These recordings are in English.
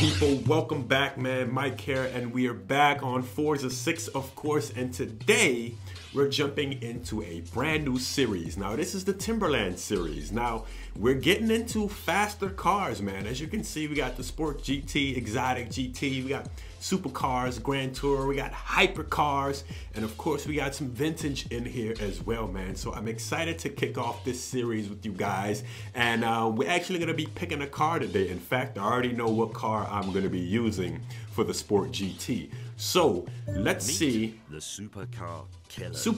people, welcome back, man. Mike here, and we are back on Forza 6, of course, and today we're jumping into a brand new series. Now, this is the Timberland series. Now, we're getting into faster cars, man. As you can see, we got the Sport GT, Exotic GT, we got supercars, Grand Tour, we got hypercars, and of course, we got some vintage in here as well, man. So I'm excited to kick off this series with you guys, and we're actually gonna be picking a car today. In fact, I already know what car I'm gonna be using for the Sport GT. So let's see the supercar killers. The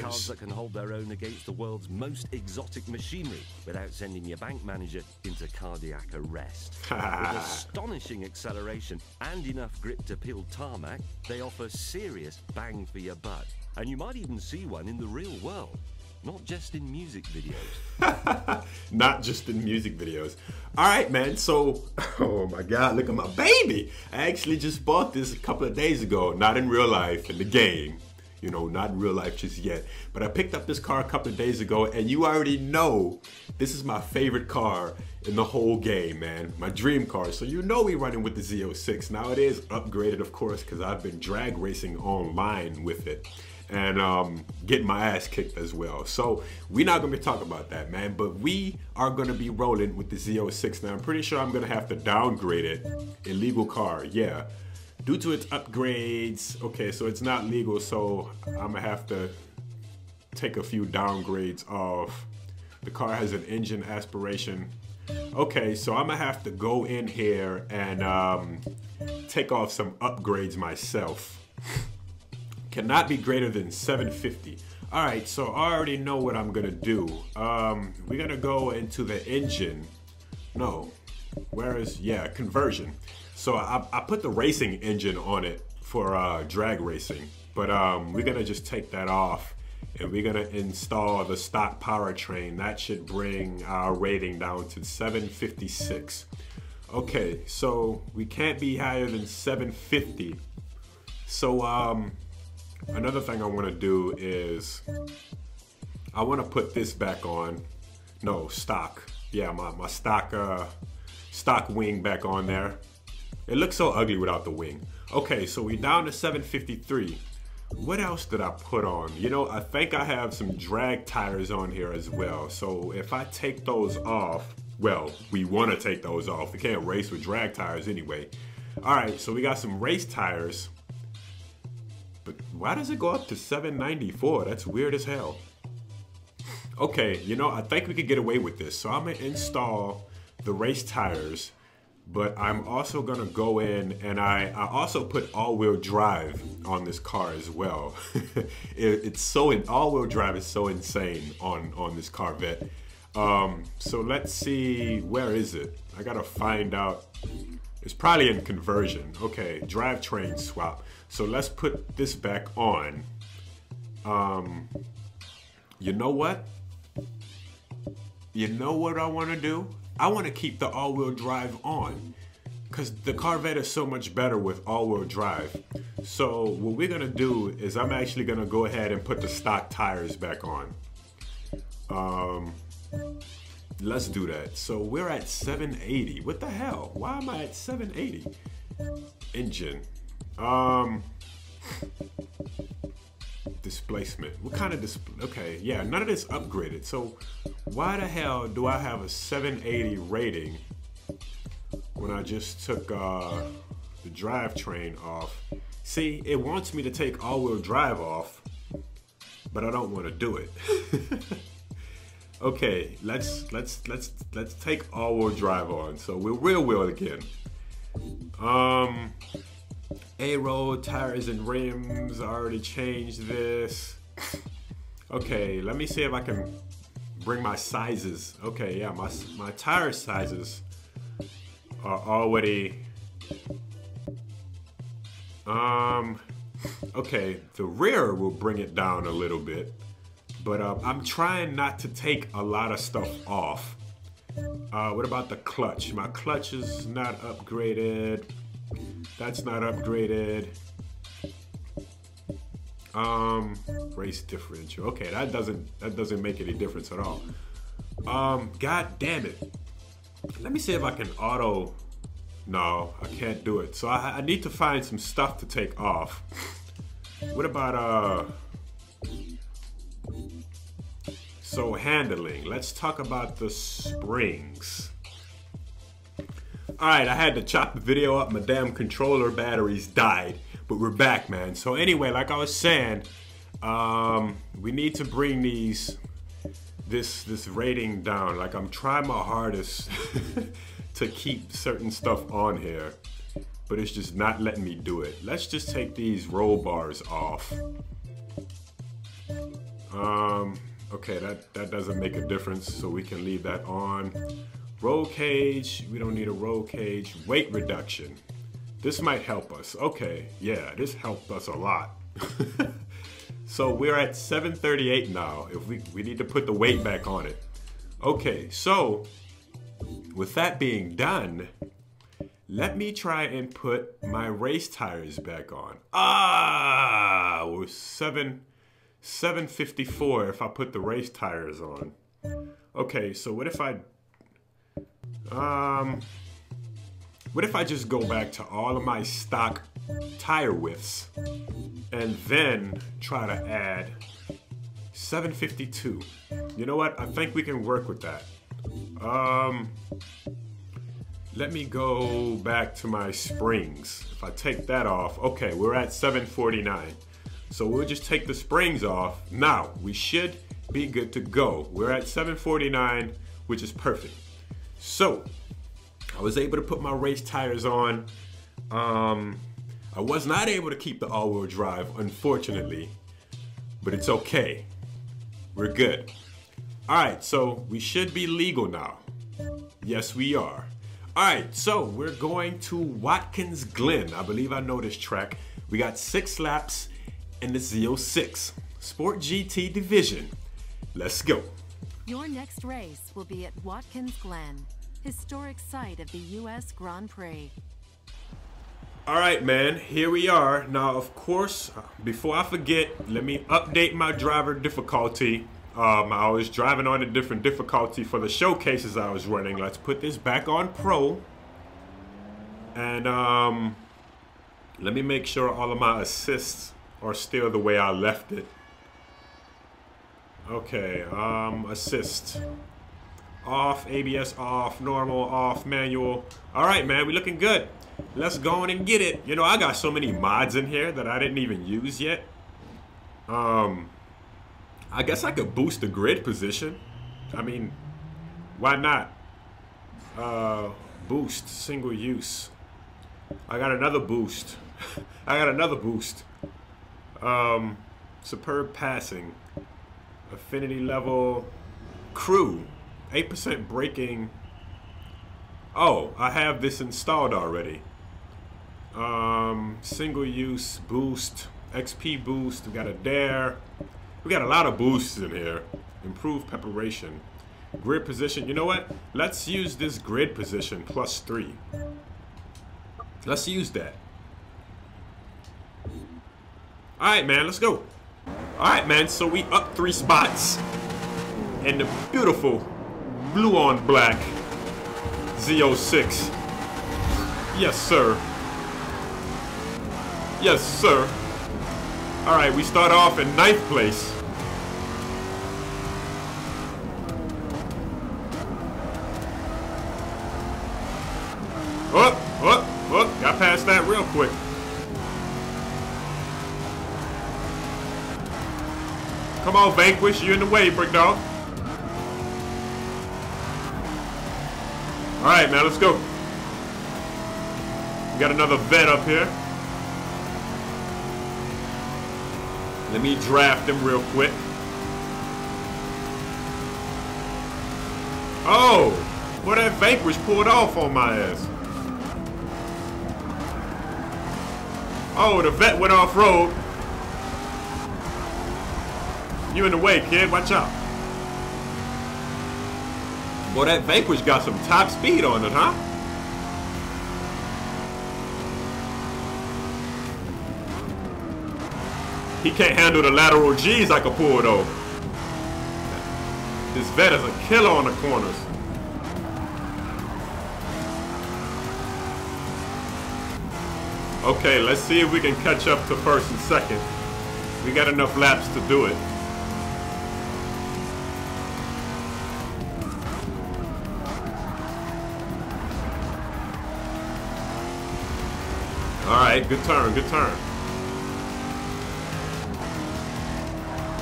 cars that can hold their own against the world's most exotic machinery without sending your bank manager into cardiac arrest. With astonishing acceleration and enough grip to peel tarmac, they offer serious bang for your buck, and you might even see one in the real world, not just in music videos. Not just in music videos. All right, man, so, oh my God, look at my baby. I actually just bought this a couple of days ago, not in real life, in the game. You know, not in real life just yet. But I picked up this car a couple of days ago, and you already know this is my favorite car in the whole game, man. My dream car. So you know we're running with the Z06. Now it is upgraded, of course, because I've been drag racing online with it and getting my ass kicked as well. So we're not gonna be talking about that, man, but we are gonna be rolling with the Z06. Now I'm pretty sure I'm gonna have to downgrade it. Illegal car, yeah. Due to its upgrades, okay, so it's not legal, so I'm gonna have to take a few downgrades off. The car has an engine aspiration. Okay, so I'm gonna have to go in here and take off some upgrades myself. Cannot be greater than 750. All right, so I already know what I'm gonna do. We're gonna go into the engine. No, where is, yeah, conversion. So I put the racing engine on it for drag racing, but we're gonna just take that off and we're gonna install the stock powertrain. That should bring our rating down to 756. Okay, so we can't be higher than 750. So, another thing I want to do is I want to put this back on. No, stock. Yeah, my stock wing back on there. It looks so ugly without the wing. Okay, so we're down to 753. What else did I put on? You know, I think I have some drag tires on here as well. So if I take those off, well, we want to take those off. We can't race with drag tires anyway. All right, so we got some race tires. But why does it go up to 794? That's weird as hell. Okay, you know, I think we could get away with this. So I'm gonna install the race tires, but I'm also gonna go in and I also put all-wheel drive on this car as well. It's so, in all-wheel drive is so insane on this Corvette. So let's see, where is it? I gotta find out. It's probably in conversion. Okay, drivetrain swap. So let's put this back on. You know what? You know what I wanna do? I wanna keep the all-wheel drive on, because the Corvette is so much better with all-wheel drive. So what we're gonna do is I'm actually gonna go ahead and put the stock tires back on. Let's do that. So we're at 780. What the hell? Why am I at 780? Engine. Displacement. What kind of displacement? Okay, yeah, none of this upgraded. So why the hell do I have a 780 rating when I just took the drivetrain off? See, it wants me to take all-wheel drive off, but I don't want to do it. Okay, let's take all-wheel drive on. So we're rear wheel again. Aero, tires and rims, I already changed this. Okay, let me see if I can bring my sizes. Okay, yeah, my tire sizes are already, okay, the rear will bring it down a little bit. But I'm trying not to take a lot of stuff off. What about the clutch? My clutch is not upgraded. That's not upgraded. Race differential. Okay, that doesn't make any difference at all. God damn it. Let me see if I can auto No, I can't do it. So I need to find some stuff to take off. What about so handling. Let's talk about the springs. Alright, I had to chop the video up. My damn controller batteries died. But we're back, man. So anyway, like I was saying, we need to bring these this rating down. Like, I'm trying my hardest to keep certain stuff on here, but it's just not letting me do it. Let's just take these roll bars off. Okay, that doesn't make a difference, so we can leave that on. Roll cage, we don't need a roll cage. Weight reduction, this might help us. Okay, yeah, this helped us a lot. So we're at 738 now. If we need to put the weight back on it. Okay, so with that being done, let me try and put my race tires back on. Ah, we're 754 if I put the race tires on. Okay, so what if I just go back to all of my stock tire widths and then try to add 752. You know what? I think we can work with that. Let me go back to my springs. If I take that off, okay, we're at 749. So we'll just take the springs off. Now, we should be good to go. We're at 749, which is perfect. So, I was able to put my race tires on. I was not able to keep the all-wheel drive, unfortunately, but it's okay. We're good. All right, so we should be legal now. Yes, we are. All right, so we're going to Watkins Glen. I believe I know this track. We got 6 laps in the Z06 Sport GT division. Let's go. Your next race will be at Watkins Glen, historic site of the U.S. Grand Prix. All right, man, here we are. Now, of course, before I forget, let me update my driver difficulty. I was driving on a different difficulty for the showcases I was running. Let's put this back on Pro. And let me make sure all of my assists are still the way I left it. Okay, assist. Off, ABS off, normal off, manual. All right, man, we looking good. Let's go on and get it. You know, I got so many mods in here that I didn't even use yet. I guess I could boost the grid position. I mean, why not? Boost, single use. I got another boost. I got another boost. Superb passing. Affinity level. Crew. 8% braking. Oh, I have this installed already. Single use boost, XP boost. We got a dare. We got a lot of boosts in here. Improved preparation, grid position. You know what? Let's use this grid position +3. Let's use that. All right, man. Let's go. All right, man. So we up 3 spots in the beautiful blue on black Z06. Yes, sir. Yes, sir. All right, we start off in 9th place. Oh, got past that real quick. Come on, Vanquish, you're in the way, Brick Dog. All right, man, let's go. We got another vet up here. Let me draft him real quick. Oh, boy, that Vanquish pulled off on my ass. Oh, the vet went off-road. You in the way, kid. Watch out. Boy, that Vanquish got some top speed on it, huh? He can't handle the lateral G's I can pull, though. This vet is a killer on the corners. Okay, let's see if we can catch up to first and second. We got enough laps to do it. Alright, good turn, good turn.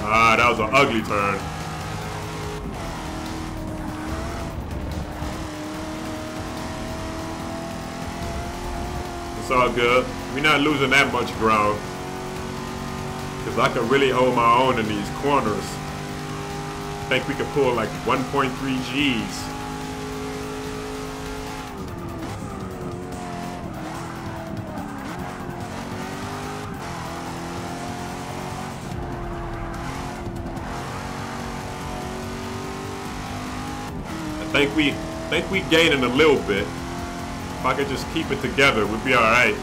Ah, that was an ugly turn. It's all good. We're not losing that much ground. Because I can really hold my own in these corners. I think we could pull like 1.3 Gs. I think we gaining a little bit. If I could just keep it together, we'd be all right.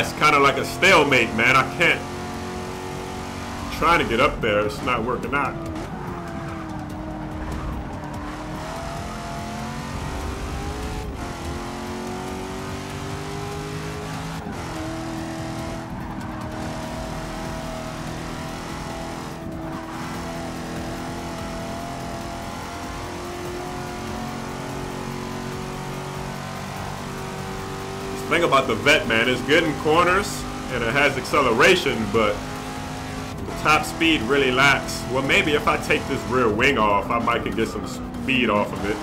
It's kind of like a stalemate, man. I can't. I'm trying to get up there. It's not working out. Thing about the Vette, man, it's good in corners and it has acceleration, but the top speed really lacks. Well, maybe if I take this rear wing off, I might could get some speed off of it.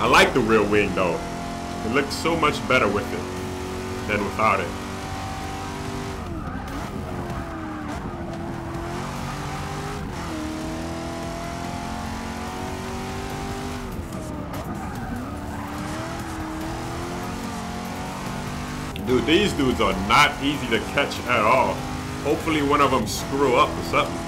I like the rear wing though. It looks so much better with it than without it. Dude, these dudes are not easy to catch at all. Hopefully one of them screw up or something.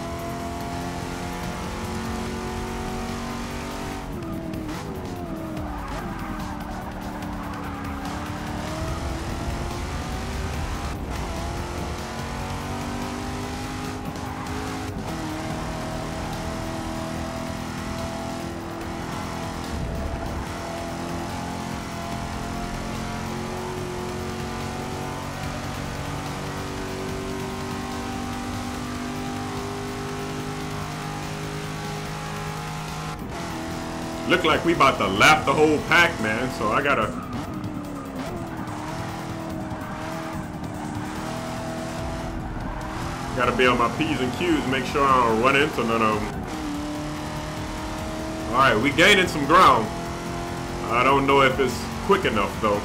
Look like we about to lap the whole pack, man, so I gotta... be on my P's and Q's, make sure I don't run into none of them. Alright, we gaining some ground. I don't know if it's quick enough, though.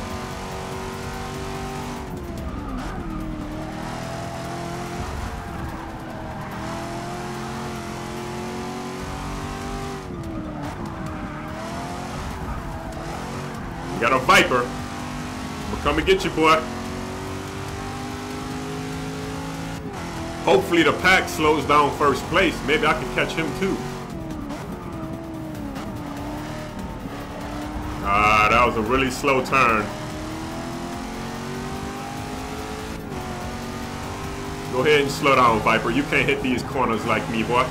Got a Viper. We'll come and get you, boy. Hopefully the pack slows down first place. Maybe I can catch him too. Ah, that was a really slow turn. Go ahead and slow down, Viper. You can't hit these corners like me, boy.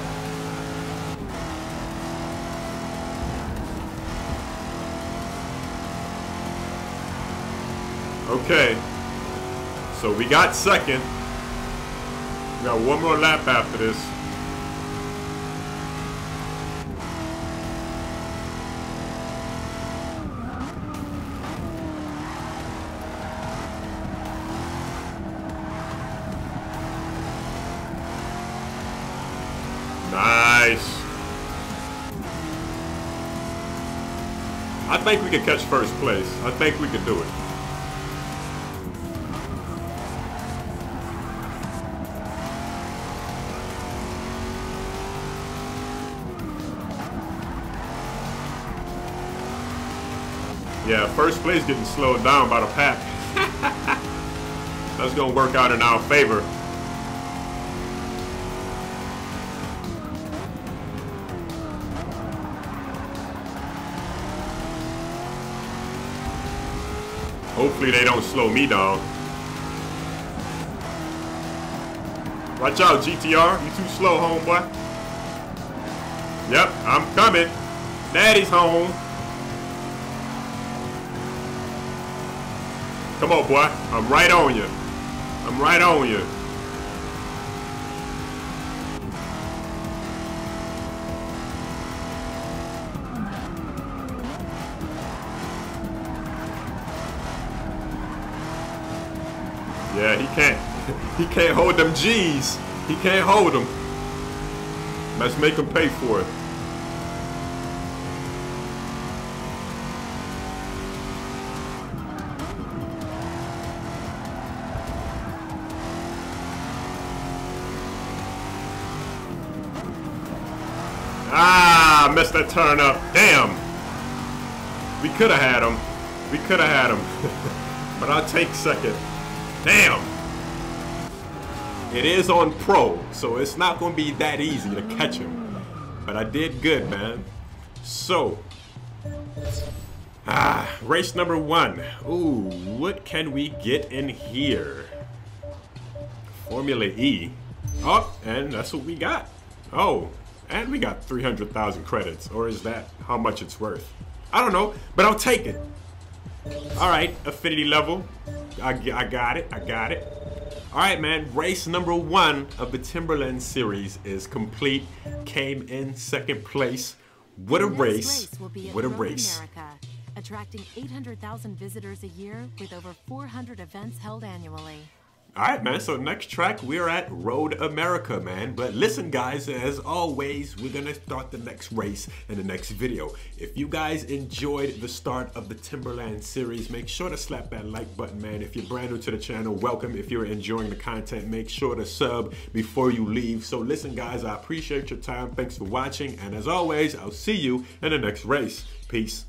Okay, so we got second. We got one more lap after this. Nice. I think we could catch first place. I think we could do it. Yeah, first place getting slowed down by the pack. That's gonna work out in our favor. Hopefully they don't slow me down. Watch out, GTR. You too slow, homeboy. Yep, I'm coming. Daddy's home. Come on, boy. I'm right on you. I'm right on you. Yeah, he can't. He can't hold them G's. He can't hold them. Let's make him pay for it. Ah, messed that turn up. Damn. We could have had him. We could have had him. But I'll take second. Damn! It is on pro, so it's not going to be that easy to catch him. But I did good, man. So, race number one. Ooh, what can we get in here? Formula E. Oh, and that's what we got. Oh, and we got 300,000 credits. Or is that how much it's worth? I don't know, but I'll take it. Alright, affinity level. I got it. I got it. All right, man. Race number one of the Timberland Series is complete. Came in second place. What a race. What a race. Road America, attracting 800,000 visitors a year with over 400 events held annually. All right, man. So next track, we're at Road America, man. But listen, guys, as always, we're going to start the next race in the next video. If you guys enjoyed the start of the Timberland Series, make sure to slap that like button, man. If you're brand new to the channel, welcome. If you're enjoying the content, make sure to sub before you leave. So listen, guys, I appreciate your time. Thanks for watching. And as always, I'll see you in the next race. Peace.